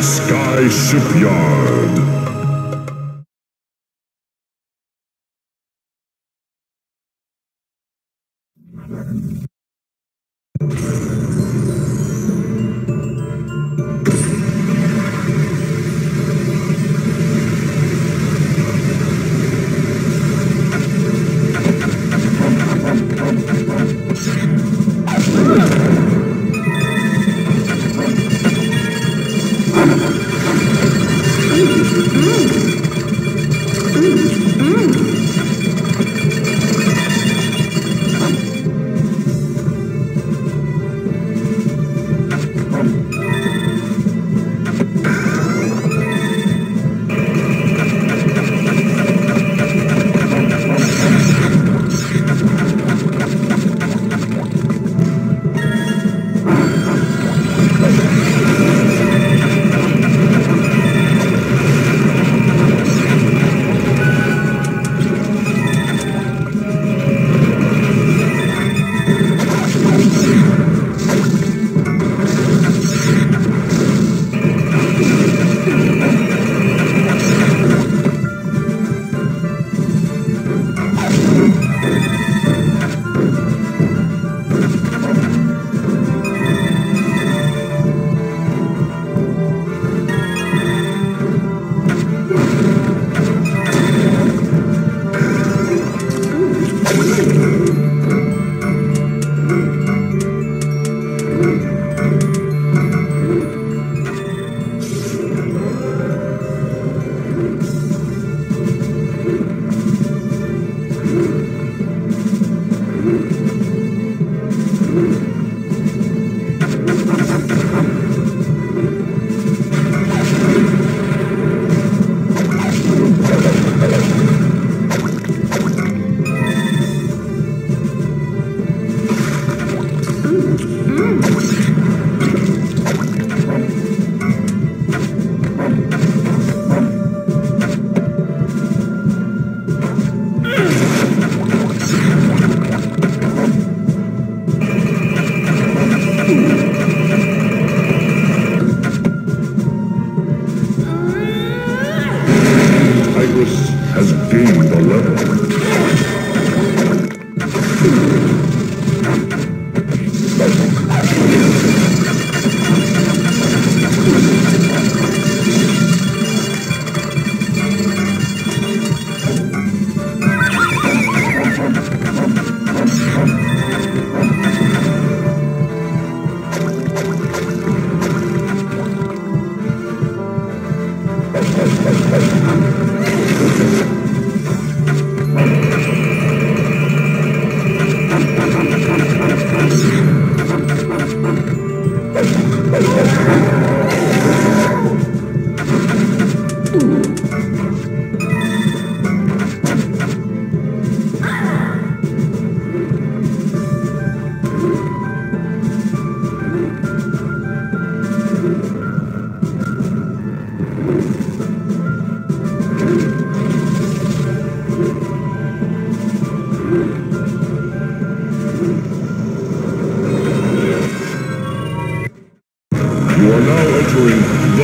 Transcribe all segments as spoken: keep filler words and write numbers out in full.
Sky Shipyard. Mm.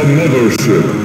Mothership.